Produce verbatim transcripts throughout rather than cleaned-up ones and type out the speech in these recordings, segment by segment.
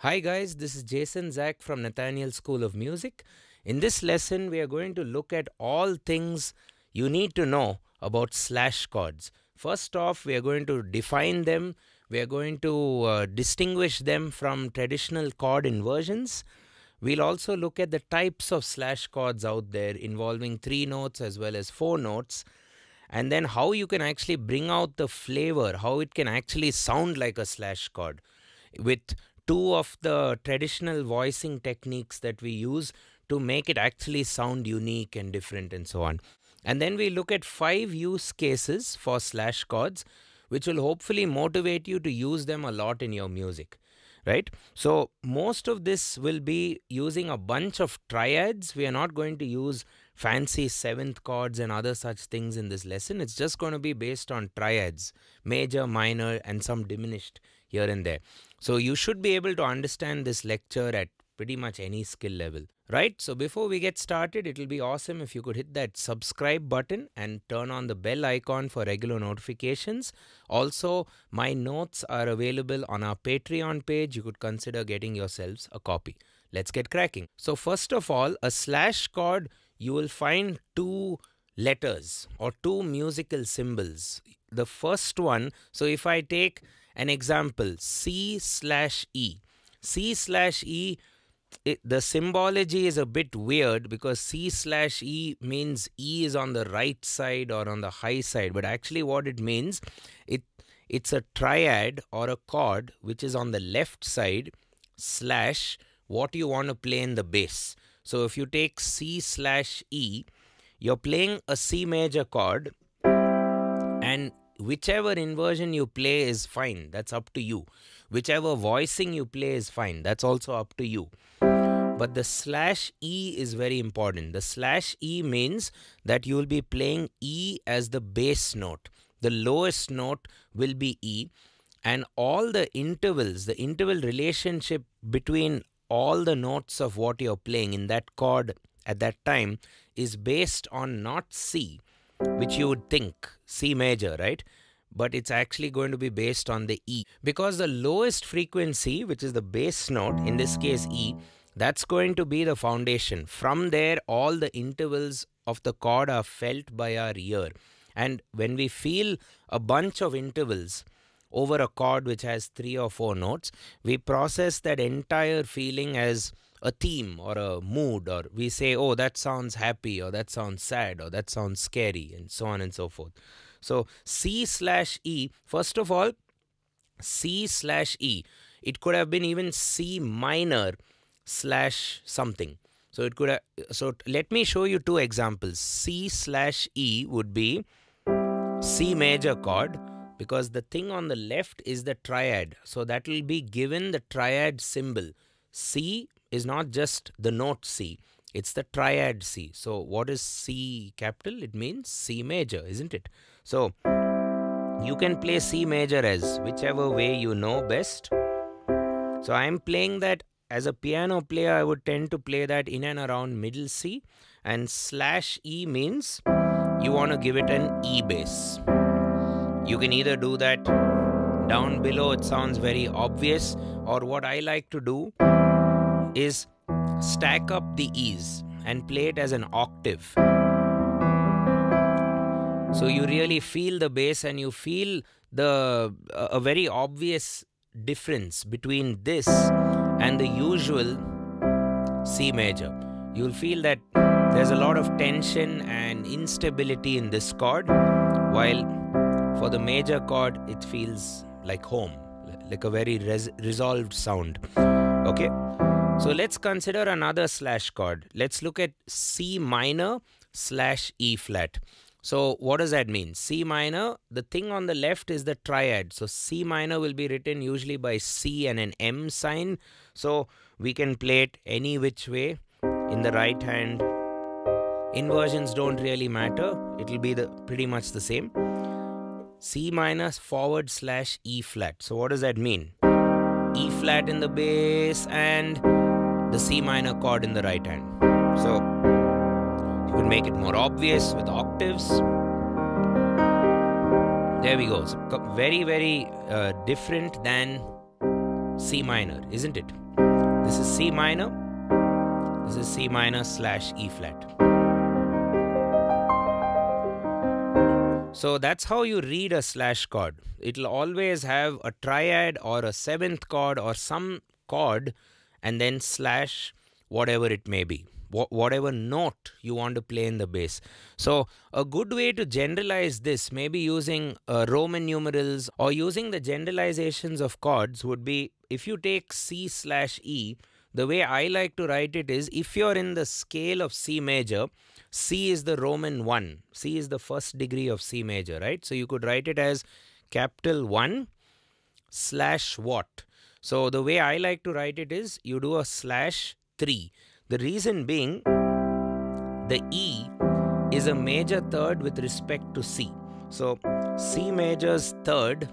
Hi guys, this is Jason Zach from Nathaniel School of Music. In this lesson, we are going to look at all things you need to know about slash chords. First off, we are going to define them. We are going to uh, distinguish them from traditional chord inversions. We'll also look at the types of slash chords out there involving three notes as well as four notes. And then how you can actually bring out the flavor, how it can actually sound like a slash chord with two of the traditional voicing techniques that we use to make it actually sound unique and different and so on. And then we look at five use cases for slash chords, which will hopefully motivate you to use them a lot in your music, right? So most of this will be using a bunch of triads. We are not going to use fancy seventh chords and other such things in this lesson. It's just going to be based on triads, major, minor, and some diminished here and there. So you should be able to understand this lecture at pretty much any skill level, right? So before we get started, it'll be awesome if you could hit that subscribe button and turn on the bell icon for regular notifications. Also, my notes are available on our Patreon page. You could consider getting yourselves a copy. Let's get cracking. So first of all, a slash chord, you will find two letters or two musical symbols. The first one, so if I take an example, C slash E. C slash E, it, the symbology is a bit weird because C slash E means E is on the right side or on the high side. But actually what it means, it it's a triad or a chord which is on the left side slash what you want to play in the bass. So if you take C slash E, you're playing a C major chord and whichever inversion you play is fine. That's up to you. Whichever voicing you play is fine. That's also up to you. But the slash E is very important. The slash E means that you will be playing E as the bass note. The lowest note will be E. And all the intervals, the interval relationship between all the notes of what you're playing in that chord at that time is based on not C, which you would think C major, right? But it's actually going to be based on the E, because the lowest frequency, which is the bass note, in this case E, that's going to be the foundation. From there, all the intervals of the chord are felt by our ear. And when we feel a bunch of intervals over a chord which has three or four notes, we process that entire feeling as a theme or a mood, or we say, oh, that sounds happy, or that sounds sad, or that sounds scary, and so on and so forth. So C slash E, first of all, C slash E, it could have been even C minor slash something. So it could have, so let me show you two examples. C slash E would be C major chord, because the thing on the left is the triad. So that will be given the triad symbol. C is not just the note C, it's the triad C. So what is C capital? It means C major, isn't it? So you can play C major as whichever way you know best. So I'm playing that as a piano player. I would tend to play that in and around middle C, and slash E means you want to give it an E bass. You can either do that down below, it sounds very obvious, or what I like to do is stack up the E's and play it as an octave. So you really feel the bass and you feel the uh, a very obvious difference between this and the usual C major. You'll feel that there's a lot of tension and instability in this chord, while for the major chord it feels like home, like a very res resolved sound. Okay? So let's consider another slash chord. Let's look at C minor slash E flat. So what does that mean? C minor, the thing on the left is the triad. So C minor will be written usually by C and an M sign. So we can play it any which way in the right hand. Inversions don't really matter. It'll be the pretty much the same. C minor forward slash E flat. So what does that mean? E flat in the bass and the C minor chord in the right hand. So you can make it more obvious with octaves. There we go. So very, very uh, different than C minor, isn't it? This is C minor. This is C minor slash E flat. So that's how you read a slash chord. It'll always have a triad or a seventh chord or some chord and then slash whatever it may be, wh- whatever note you want to play in the bass. So a good way to generalize this, maybe using uh, Roman numerals or using the generalizations of chords, would be if you take C slash E, the way I like to write it is if you're in the scale of C major, C is the Roman one. C is the first degree of C major, right? So you could write it as capital one slash what? So the way I like to write it is you do a slash three. The reason being the E is a major third with respect to C. So C major's third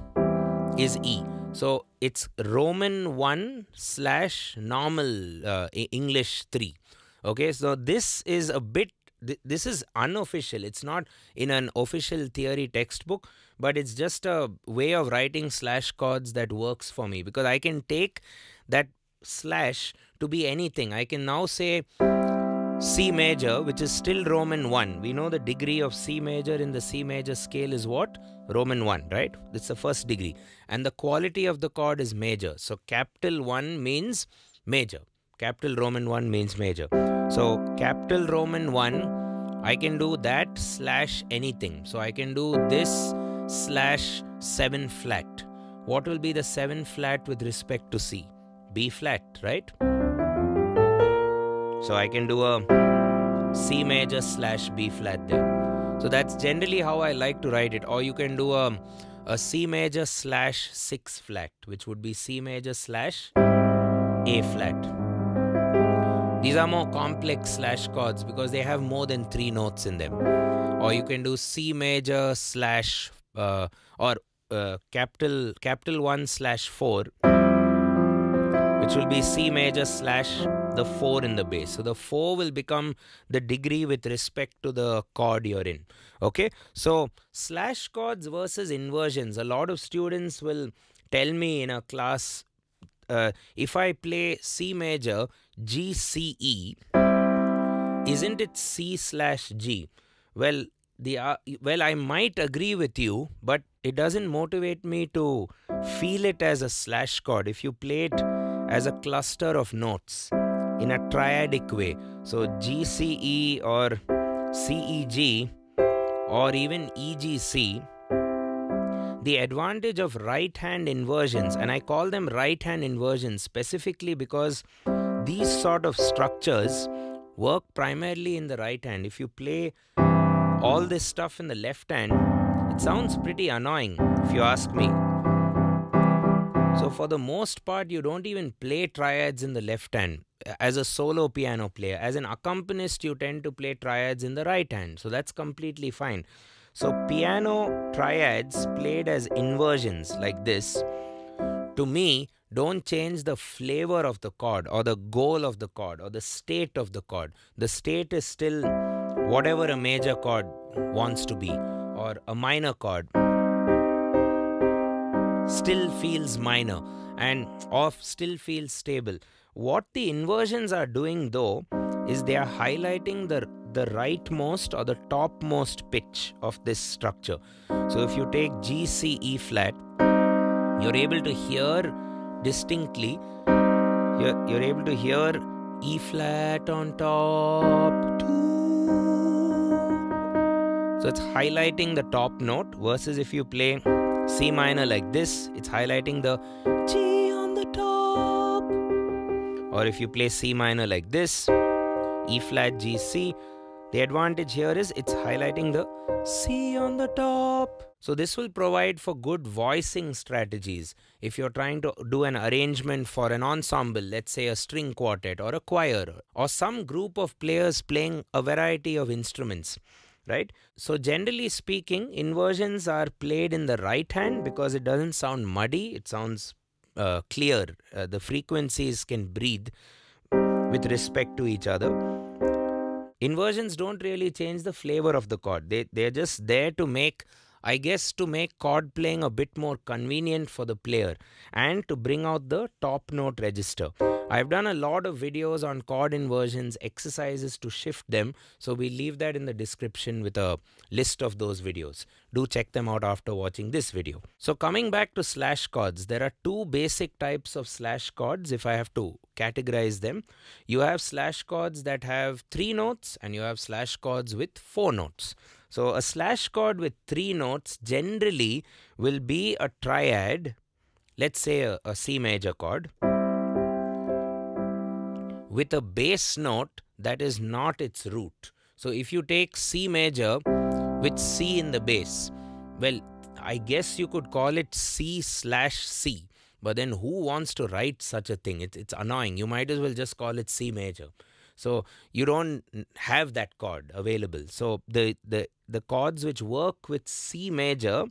is E. So it's Roman one slash normal uh, English three. Okay, so this is a bit This is unofficial. It's not in an official theory textbook, but it's just a way of writing slash chords that works for me because I can take that slash to be anything. I can now say C major, which is still Roman one. We know the degree of C major in the C major scale is what? Roman one, right? It's the first degree. And the quality of the chord is major. So capital one means major. Capital Roman one means major. So capital Roman one, I can do that slash anything. So I can do this slash seven flat. What will be the seven flat with respect to C? B flat, right? So I can do a C major slash B flat there. So that's generally how I like to write it. Or you can do a, a C major slash six flat, which would be C major slash A flat. These are more complex slash chords because they have more than three notes in them. Or you can do C major slash uh, or uh, capital capital one slash four, which will be C major slash the four in the bass. So the four will become the degree with respect to the chord you're in. Okay, so slash chords versus inversions. A lot of students will tell me in a class, Uh, if I play C major, G, C, E, isn't it C slash G? Well, the, uh, well, I might agree with you, but it doesn't motivate me to feel it as a slash chord if you play it as a cluster of notes in a triadic way. So G, C, E or C, E, G or even E, G, C. The advantage of right-hand inversions, and I call them right-hand inversions specifically because these sort of structures work primarily in the right hand. If you play all this stuff in the left hand, it sounds pretty annoying if you ask me. So for the most part, you don't even play triads in the left hand as a solo piano player. As an accompanist, you tend to play triads in the right hand. So that's completely fine. So piano triads played as inversions like this, to me, don't change the flavor of the chord or the goal of the chord or the state of the chord. The state is still whatever a major chord wants to be, or a minor chord still feels minor and off still feels stable. What the inversions are doing though is they are highlighting the the rightmost or the topmost pitch of this structure. So if you take G, C, E flat, you're able to hear distinctly, you're, you're able to hear E flat on top, two. So it's highlighting the top note versus if you play C minor like this, it's highlighting the G on the top. Or if you play C minor like this, E flat, G, C. The advantage here is it's highlighting the C on the top. So this will provide for good voicing strategies. If you're trying to do an arrangement for an ensemble, let's say a string quartet or a choir or some group of players playing a variety of instruments, right? So generally speaking, inversions are played in the right hand because it doesn't sound muddy. It sounds uh, clear. Uh, the frequencies can breathe. with respect to each other. Inversions don't really change the flavor of the chord. They, they're just there to make, I guess, to make chord playing a bit more convenient for the player and to bring out the top note register. I've done a lot of videos on chord inversions, exercises to shift them, so we leave that in the description with a list of those videos. Do check them out after watching this video. So coming back to slash chords, there are two basic types of slash chords if I have to categorize them. You have slash chords that have three notes and you have slash chords with four notes. So a slash chord with three notes generally will be a triad, let's say a, a C major chord, with a bass note that is not its root. So if you take C major with C in the bass, well, I guess you could call it C slash C, but then who wants to write such a thing? It's, it's annoying. You might as well just call it C major. So you don't have that chord available. So the, the, the chords which work with C major,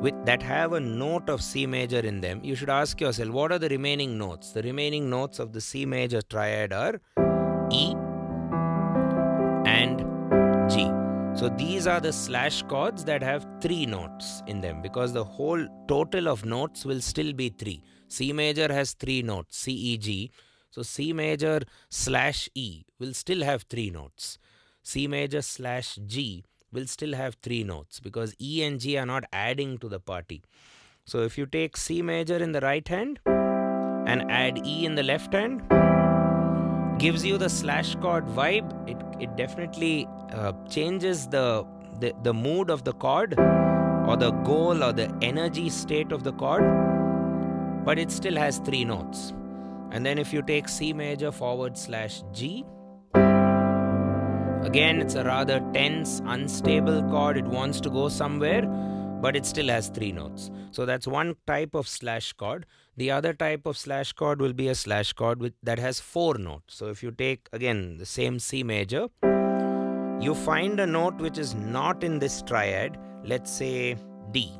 with that have a note of C major in them, you should ask yourself, what are the remaining notes? The remaining notes of the C major triad are E and G. So these are the slash chords that have three notes in them, because the whole total of notes will still be three. C major has three notes, C, E, G. So C major slash E will still have three notes. C major slash G will still have three notes, because E and G are not adding to the party. So if you take C major in the right hand and add E in the left hand, gives you the slash chord vibe. It, it definitely uh, changes the, the, the mood of the chord or the goal or the energy state of the chord, but it still has three notes. And then if you take C major forward slash G, again, it's a rather tense, unstable chord. It wants to go somewhere, but it still has three notes. So that's one type of slash chord. The other type of slash chord will be a slash chord with, that has four notes. So if you take, again, the same C major, you find a note which is not in this triad, let's say D,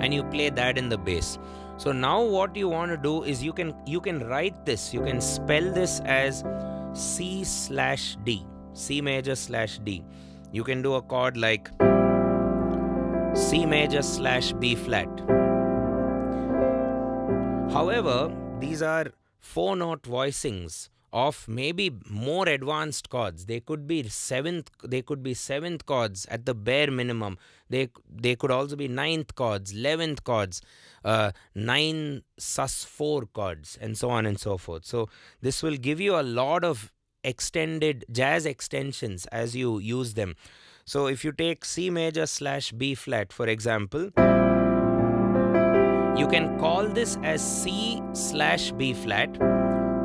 and you play that in the bass. So now what you want to do is you can you can write this, you can spell this as C slash D, C major slash D. You can do a chord like C major slash B flat. However, these are four note voicings of maybe more advanced chords. They could be seventh, they could be seventh chords at the bare minimum. They they could also be ninth chords, eleventh chords, uh, nine sus four chords, and so on and so forth. So this will give you a lot of extended jazz extensions as you use them. So if you take C major slash B flat, for example, you can call this as C slash B flat.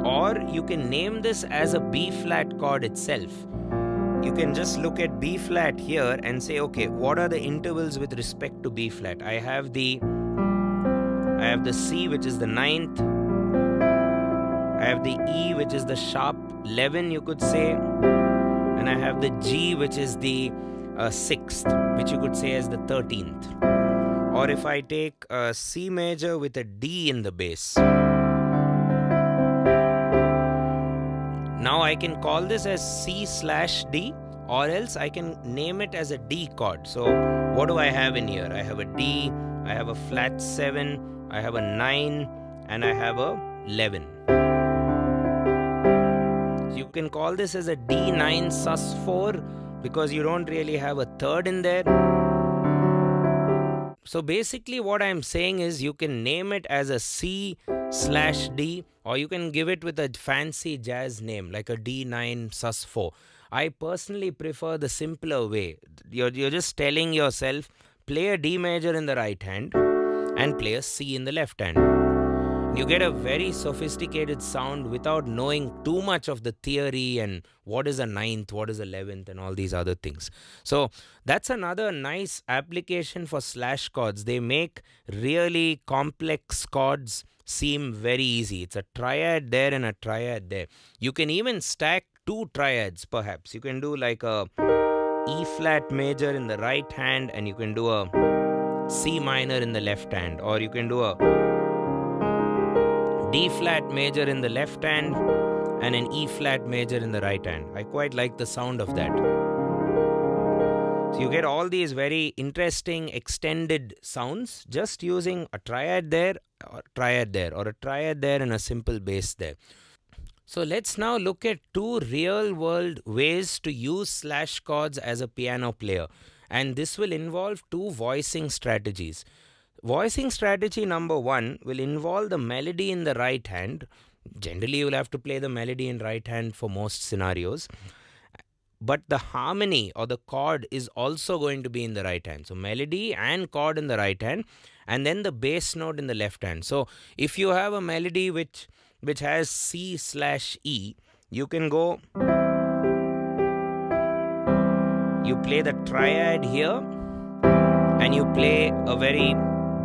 Or you can name this as a B-flat chord itself. You can just look at B-flat here and say, okay, what are the intervals with respect to B-flat? I have the, I have the C, which is the ninth. I have the E, which is the sharp eleven, you could say. And I have the G, which is the uh, sixth, which you could say as the thirteenth. Or if I take a C major with a D in the bass, now I can call this as C slash D, or else I can name it as a D chord. So what do I have in here? I have a D, I have a flat seven, I have a nine, and I have a eleven. So you can call this as a D nine sus four, because you don't really have a third in there. So basically what I'm saying is you can name it as a C slash D, or you can give it with a fancy jazz name like a D nine sus four. I personally prefer the simpler way. You're, you're just telling yourself, play a D major in the right hand and play a C in the left hand. You get a very sophisticated sound without knowing too much of the theory and what is a ninth, what is eleventh, and all these other things. So that's another nice application for slash chords. They make really complex chords seem very easy. It's a triad there and a triad there. You can even stack two triads perhaps. You can do like a E flat major in the right hand and you can do a C minor in the left hand, or you can do a D-flat major in the left hand and an E-flat major in the right hand. I quite like the sound of that. So you get all these very interesting extended sounds just using a triad there, or a triad there, or a triad there and a simple bass there. So let's now look at two real world ways to use slash chords as a piano player. And this will involve two voicing strategies. Voicing strategy number one will involve the melody in the right hand. Generally, you'll have to play the melody in right hand for most scenarios. But the harmony or the chord is also going to be in the right hand. So melody and chord in the right hand, and then the bass note in the left hand. So if you have a melody which which has C slash E, you can go, you play the triad here, and you play a very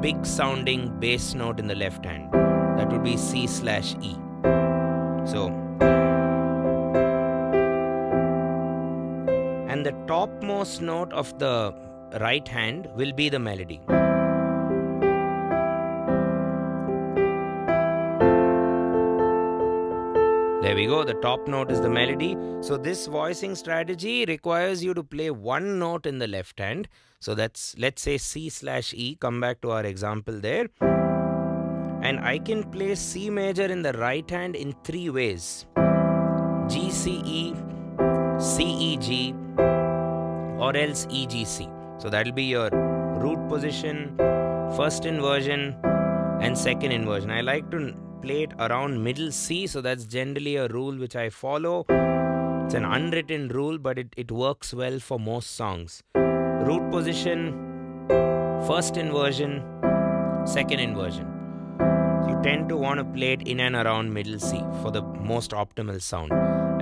big sounding bass note in the left hand. That would be C slash E. So, and the topmost note of the right hand will be the melody. There we go, the top note is the melody. So this voicing strategy requires you to play one note in the left hand. So that's, let's say C slash E, come back to our example there. And I can play C major in the right hand in three ways. G, C, E, C, E, G, or else E, G, C. So that'll be your root position, first inversion, and second inversion. I like to play it around middle C, so that's generally a rule which I follow. It's an unwritten rule, but it, it works well for most songs. Root position, first inversion, second inversion. You tend to want to play it in and around middle C for the most optimal sound.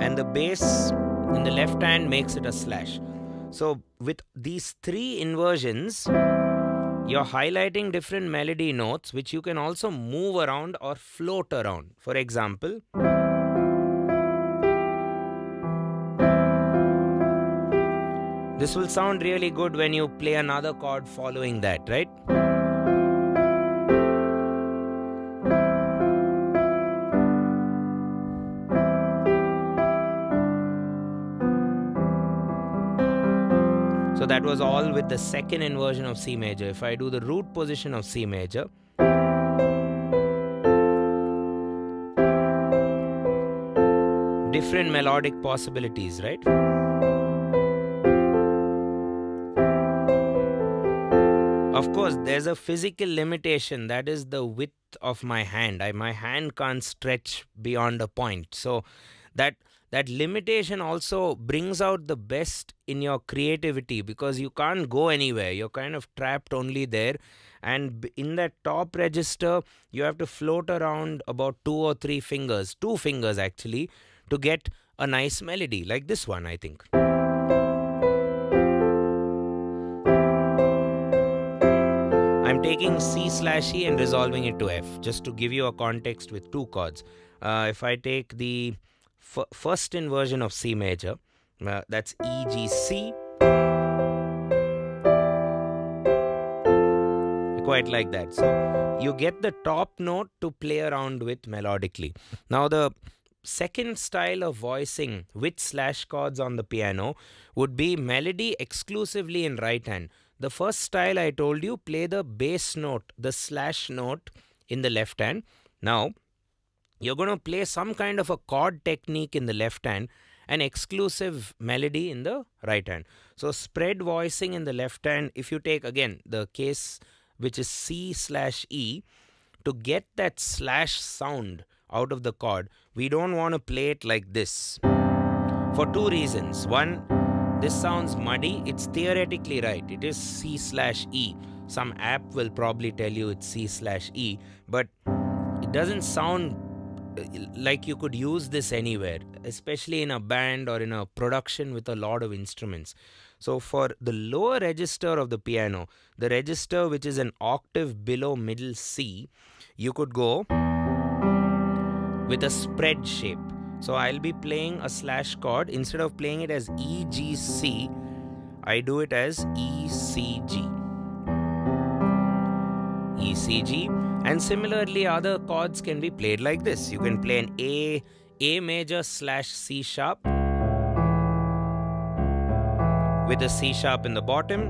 And the bass in the left hand makes it a slash. So with these three inversions, you're highlighting different melody notes which you can also move around or float around. For example, this will sound really good when you play another chord following that, right? So that was all with the second inversion of C major. If I do the root position of C major, different melodic possibilities, right? Of course, there's a physical limitation, that is the width of my hand. I, my hand can't stretch beyond a point. So that... That limitation also brings out the best in your creativity because you can't go anywhere. You're kind of trapped only there. And in that top register, you have to float around about two or three fingers, two fingers actually, to get a nice melody like this one, I think. I'm taking C slash E and resolving it to F, just to give you a context with two chords. Uh, if I take the... first inversion of C major, uh, that's E, G, C. I quite like that. So you get the top note to play around with melodically. Now the second style of voicing with slash chords on the piano would be melody exclusively in right hand. The first style I told you, play the bass note, the slash note in the left hand. Now you're going to play some kind of a chord technique in the left hand and exclusive melody in the right hand. So spread voicing in the left hand, if you take again the case which is C slash E, to get that slash sound out of the chord, we don't want to play it like this for two reasons. One, this sounds muddy. It's theoretically right. It is C slash E. Some app will probably tell you it's C slash E, but it doesn't sound like you could use this anywhere, especially in a band or in a production with a lot of instruments. So for the lower register of the piano, the register which is an octave below middle C, you could go with a spread shape. So I'll be playing a slash chord. Instead of playing it as E, G, C, I do it as E, C, G. E, C, G. And similarly, other chords can be played like this. You can play an A, A major slash C sharp with a C sharp in the bottom.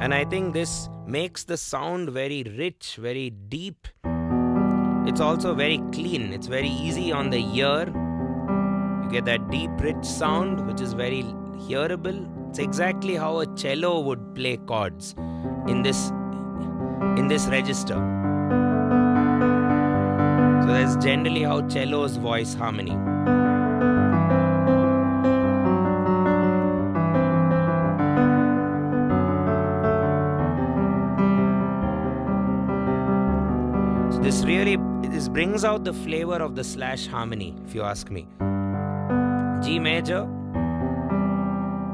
And I think this makes the sound very rich, very deep. It's also very clean. It's very easy on the ear. You get that deep, rich sound, which is very hearable. It's exactly how a cello would play chords in this, in this register. So that's generally how cellos voice harmony. So this really, this brings out the flavor of the slash harmony, if you ask me. G major.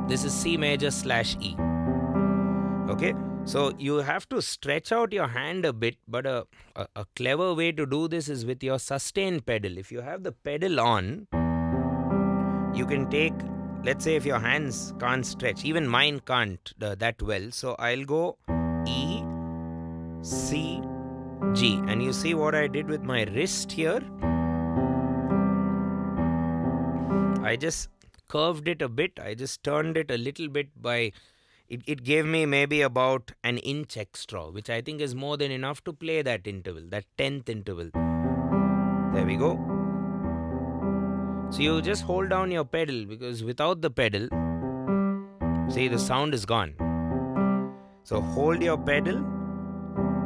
This is C major slash E. Okay? So you have to stretch out your hand a bit, but a, a, a clever way to do this is with your sustain pedal. If you have the pedal on, you can take, let's say if your hands can't stretch, even mine can't uh, that well. So I'll go E, C, G. And you see what I did with my wrist here? I just curved it a bit. I just turned it a little bit by... It, it gave me maybe about an inch extra, which I think is more than enough to play that interval, that tenth interval. There we go. So you just hold down your pedal, because without the pedal, see, the sound is gone. So hold your pedal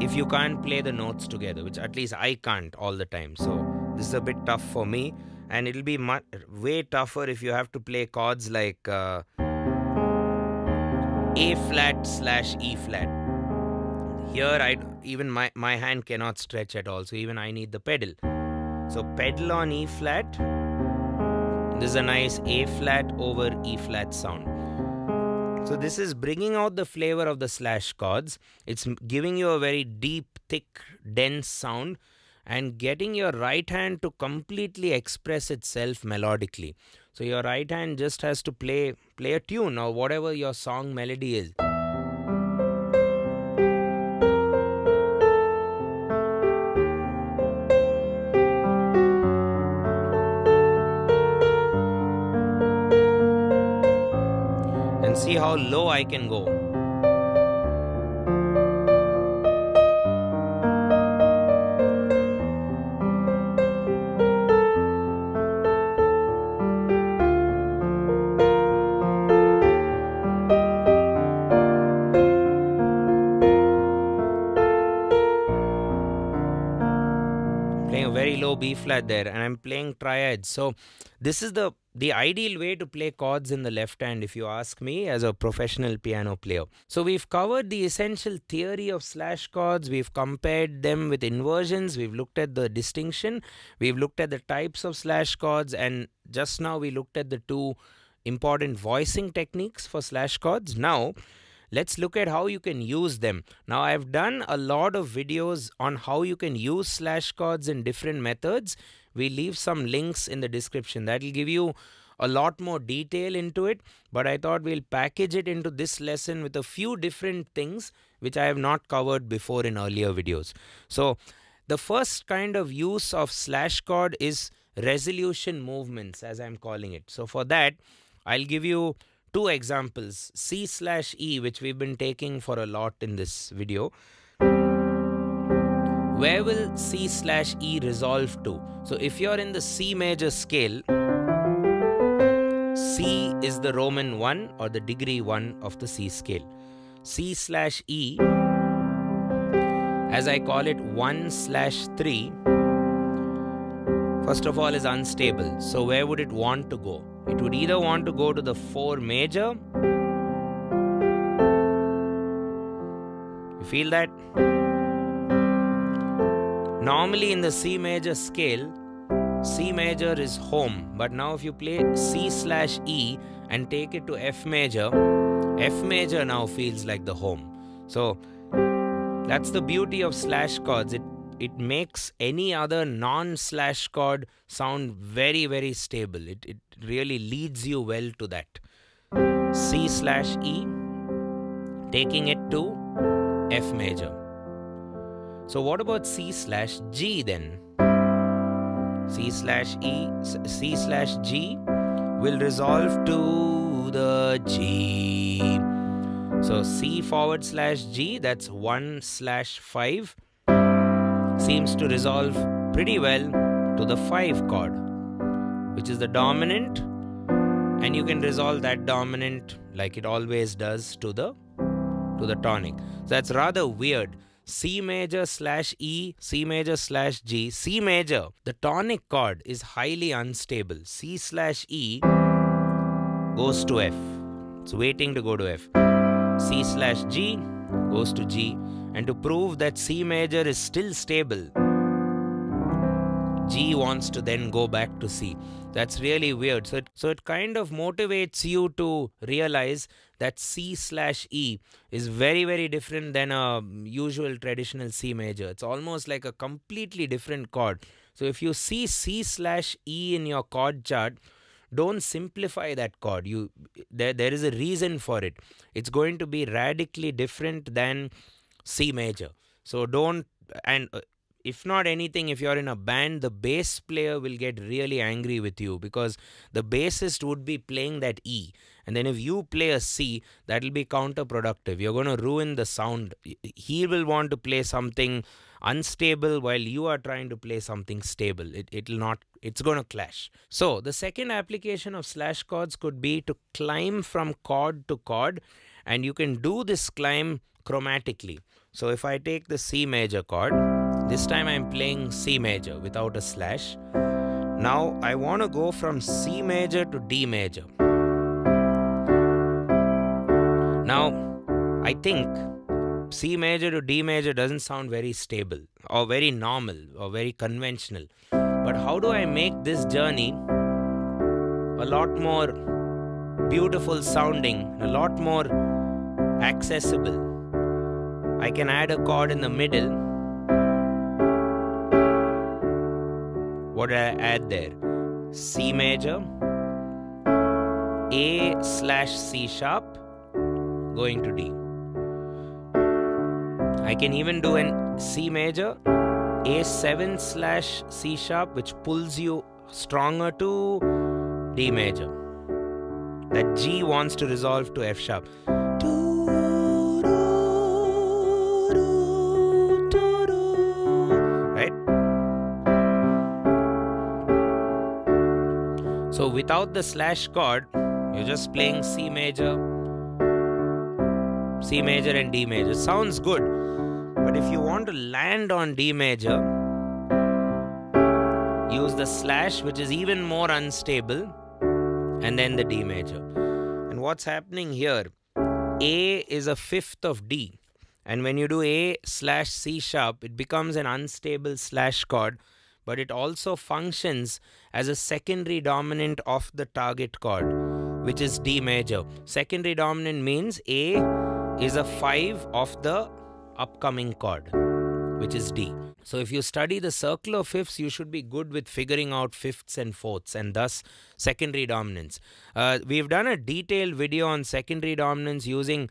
if you can't play the notes together, which at least I can't all the time. So this is a bit tough for me, and it'll be much, way tougher if you have to play chords like... Uh, A flat slash E flat. Here, I even my, my hand cannot stretch at all, so even I need the pedal. So pedal on E flat. This is a nice A flat over E flat sound. So this is bringing out the flavor of the slash chords. It's giving you a very deep, thick, dense sound and getting your right hand to completely express itself melodically. So your right hand just has to play play a tune or whatever your song melody is. And see how low I can go. B flat there, and I'm playing triads. So this is the the ideal way to play chords in the left hand, if you ask me, as a professional piano player. So we've covered the essential theory of slash chords. We've compared them with inversions. We've looked at the distinction. We've looked at the types of slash chords, and just now we looked at the two important voicing techniques for slash chords. Now let's look at how you can use them. Now, I've done a lot of videos on how you can use slash chords in different methods. We leave some links in the description. That'll give you a lot more detail into it. But I thought we'll package it into this lesson with a few different things which I have not covered before in earlier videos. So, the first kind of use of slash chord is resolution movements, as I'm calling it. So, for that, I'll give you two examples, C slash E, which we've been taking for a lot in this video. Where will C slash E resolve to? So if you're in the C major scale, C is the Roman one or the degree one of the C scale. C slash E, as I call it, one slash three, first of all, is unstable. So where would it want to go? It would either want to go to the four major. You feel that? Normally in the C major scale, C major is home. But now if you play C slash E and take it to F major, F major now feels like the home. So that's the beauty of slash chords. It It makes any other non-slash chord sound very, very stable. It, it really leads you well to that. C slash E, taking it to F major. So what about C slash G then? C slash E, C slash G will resolve to the G. So C forward slash G, that's one slash five, seems to resolve pretty well to the five chord, which is the dominant, and you can resolve that dominant like it always does to the to the tonic. So that's rather weird. C major slash E, C major slash G, C major, the tonic chord is highly unstable. C slash E goes to F. It's waiting to go to F. C slash G goes to G. And to prove that C major is still stable, G wants to then go back to C. That's really weird. So it, so it kind of motivates you to realize that C slash E is very, very different than a usual traditional C major. It's almost like a completely different chord. So if you see C slash E in your chord chart, don't simplify that chord. You there, there is a reason for it. It's going to be radically different than C major. So don't, and uh, if not anything, if you're in a band, the bass player will get really angry with you because the bassist would be playing that E. And then if you play a C, that'll be counterproductive. You're going to ruin the sound. He will want to play something unstable while you are trying to play something stable. It, it'll not, it's going to clash. So the second application of slash chords could be to climb from chord to chord. And you can do this climb chromatically. So if I take the C major chord, this time I'm playing C major without a slash. Now I want to go from C major to D major. Now I think C major to D major doesn't sound very stable or very normal or very conventional. But how do I make this journey a lot more beautiful sounding, a lot more accessible? I can add a chord in the middle. What did I add there? C major, A slash C sharp, going to D. I can even do an C major, A seven slash C sharp, which pulls you stronger to D major. That G wants to resolve to F sharp. So without the slash chord, you're just playing C major, C major and D major. Sounds good, but if you want to land on D major, use the slash, which is even more unstable, and then the D major. And what's happening here, A is a fifth of D. And when you do A slash C sharp, it becomes an unstable slash chord. But it also functions as a secondary dominant of the target chord, which is D major. Secondary dominant means A is a five of the upcoming chord, which is D. So if you study the circle of fifths, you should be good with figuring out fifths and fourths and thus secondary dominance. Uh, we've done a detailed video on secondary dominance using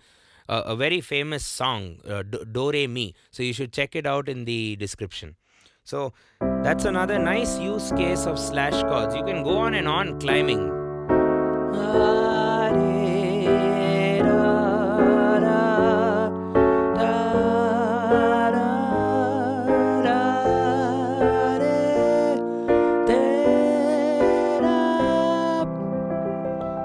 uh, a very famous song, uh, Do, Re, Mi. So you should check it out in the description. So that's another nice use case of slash chords. You can go on and on climbing.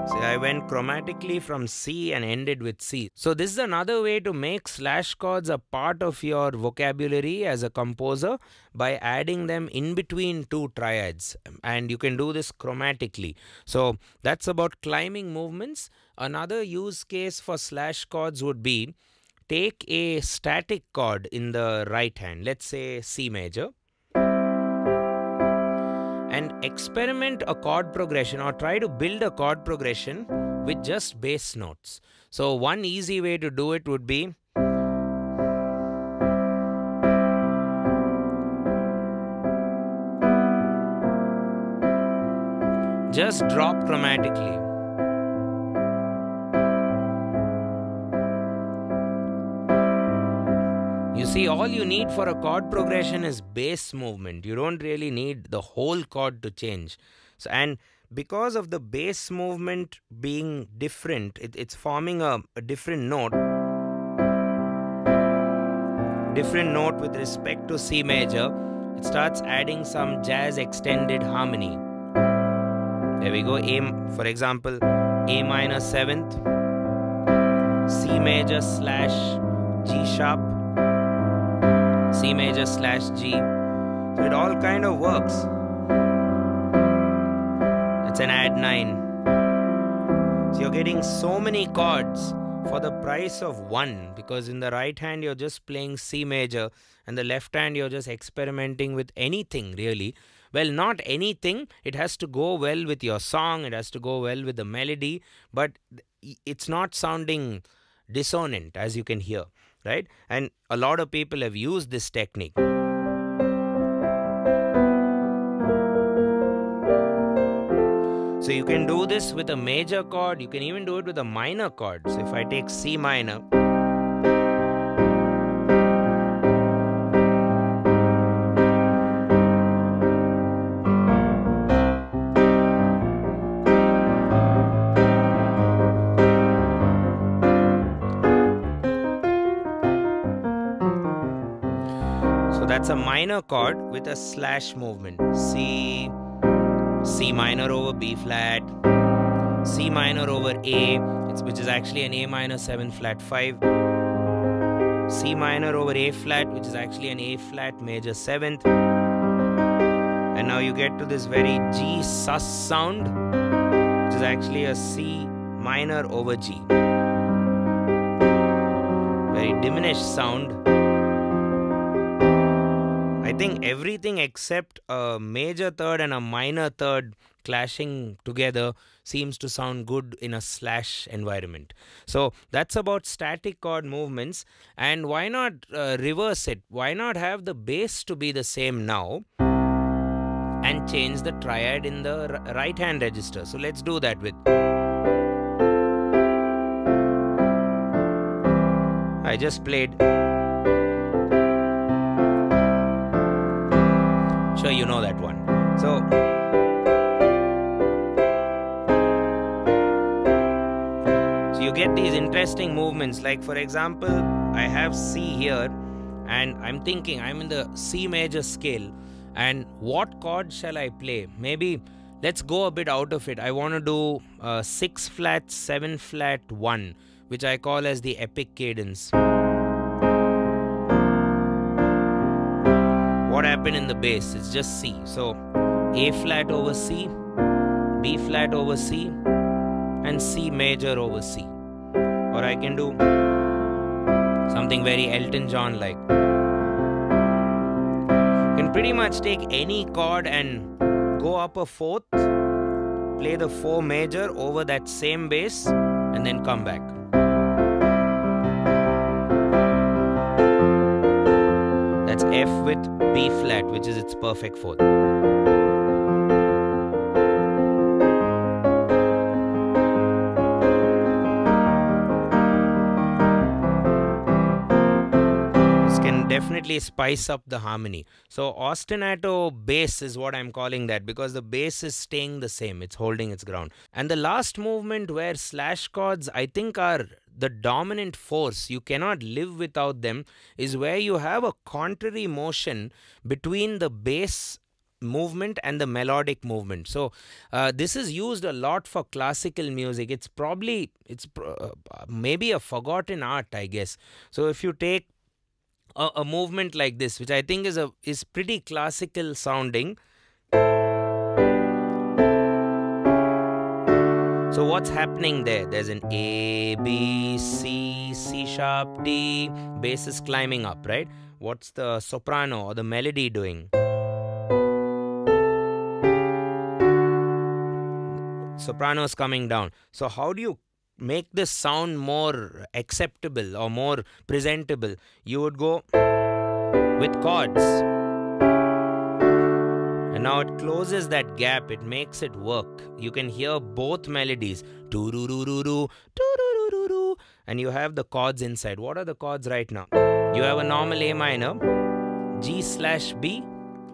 See, I went chromatically from C and ended with C. So this is another way to make slash chords a part of your vocabulary as a composer by adding them in between two triads, and you can do this chromatically. So that's about climbing movements. Another use case for slash chords would be, take a static chord in the right hand, let's say C major, and experiment a chord progression or try to build a chord progression with just bass notes. So one easy way to do it would be, just drop chromatically. You See, all you need for a chord progression is bass movement. You don't really need the whole chord to change. So, and because of the bass movement being different, it, it's forming a, a different note. Different note with respect to C major. It starts adding some jazz extended harmony. There we go. A, for example, A minor seventh, C major slash G sharp, C major slash G. So it all kind of works. It's an add nine. So you're getting so many chords for the price of one, because in the right hand you're just playing C major and the left hand you're just experimenting with anything really. Well, not anything. It has to go well with your song. It has to go well with the melody, but it's not sounding dissonant, as you can hear, right? And a lot of people have used this technique. So you can do this with a major chord. You can even do it with a minor chord. So if I take C minor, that's a minor chord with a slash movement. C, C minor over B flat, C minor over A, it's, which is actually an A minor seven flat five, C minor over A flat, which is actually an A flat major seventh. And now you get to this very G sus sound, which is actually a C minor over G. Very diminished sound. I think everything except a major third and a minor third clashing together seems to sound good in a slash environment. So that's about static chord movements. And why not uh, reverse it? Why not have the bass to be the same now and change the triad in the right hand register? So let's do that with... I just played... Sure, you know that one. So, so you get these interesting movements. Like for example, I have C here and I'm thinking I'm in the C major scale, and what chord shall I play? Maybe let's go a bit out of it. I want to do uh, six flat, seven flat, one, which I call as the epic cadence. What happened in the bass? It's just C. So A flat over C, B flat over C, and C major over C. Or I can do something very Elton John like. You can pretty much take any chord and go up a fourth, play the four major over that same bass, and then come back. That's F with B flat, which is its perfect fourth. This can definitely spice up the harmony. So ostinato bass is what I'm calling that, because the bass is staying the same. It's holding its ground. And the last movement where slash chords, I think, are the dominant force, you cannot live without them, is where you have a contrary motion between the bass movement and the melodic movement. So uh, this is used a lot for classical music. It's probably, it's uh, maybe a forgotten art, I guess. So if you take a, a movement like this, which I think is a is pretty classical sounding. So what's happening there? There's an A, B, C, C sharp, D. Bass is climbing up, right? What's the soprano or the melody doing? Soprano is coming down. So how do you make this sound more acceptable or more presentable? You would go with chords. And now it closes that gap, it makes it work. You can hear both melodies, and you have the chords inside. What are the chords right now? you have a normal A minor, G slash B,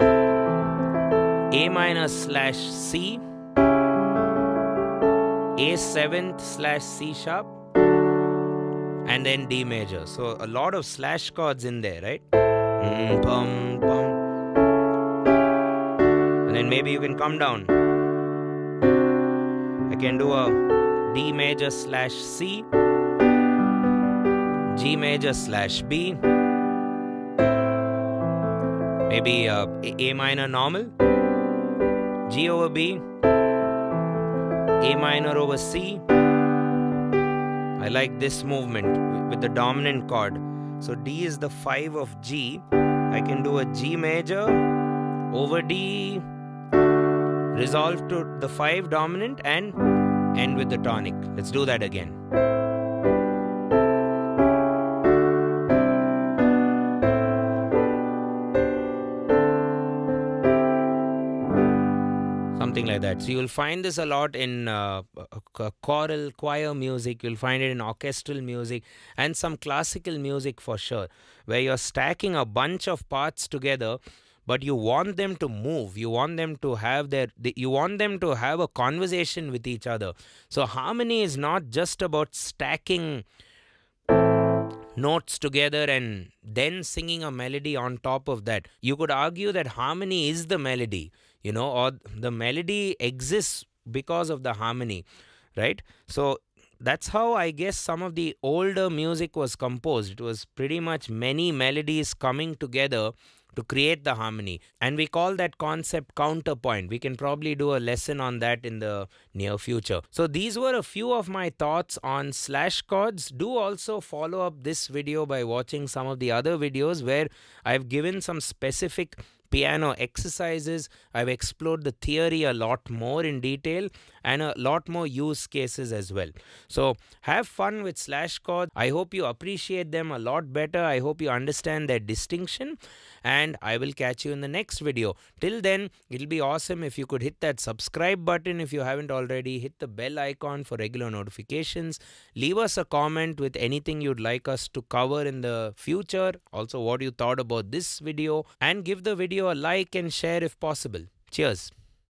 A minor slash C, A seventh slash C sharp, and then D major. So a lot of slash chords in there, right? Mm, bum, bum. And then maybe you can come down. I can do a D major slash C, G major slash B, maybe a, A minor normal, G over B, A minor over C. I like this movement with the dominant chord. So D is the five of G. I can do a G major over D, resolve to the five dominant and end with the tonic. Let's do that again. Something like that. So you'll find this a lot in uh, choral, choir music. You'll find it in orchestral music and some classical music for sure, where you're stacking a bunch of parts together, but you want them to move. You want them to have their, you want them to have a conversation with each other. So harmony is not just about stacking notes together and then singing a melody on top of that. You could argue that harmony is the melody, you know, or the melody exists because of the harmony, right? So that's how I guess some of the older music was composed. It was pretty much many melodies coming together to create the harmony. And we call that concept counterpoint. We can probably do a lesson on that in the near future. So these were a few of my thoughts on slash chords. Do also follow up this video by watching some of the other videos where I've given some specific piano exercises. I've explored the theory a lot more in detail and a lot more use cases as well. So have fun with slash chords. I hope you appreciate them a lot better. I hope you understand their distinction, and I will catch you in the next video. Till then, it'll be awesome if you could hit that subscribe button if you haven't already. Hit the bell icon for regular notifications. Leave us a comment with anything you'd like us to cover in the future. Also, what you thought about this video, and give the video a like and share if possible. Cheers.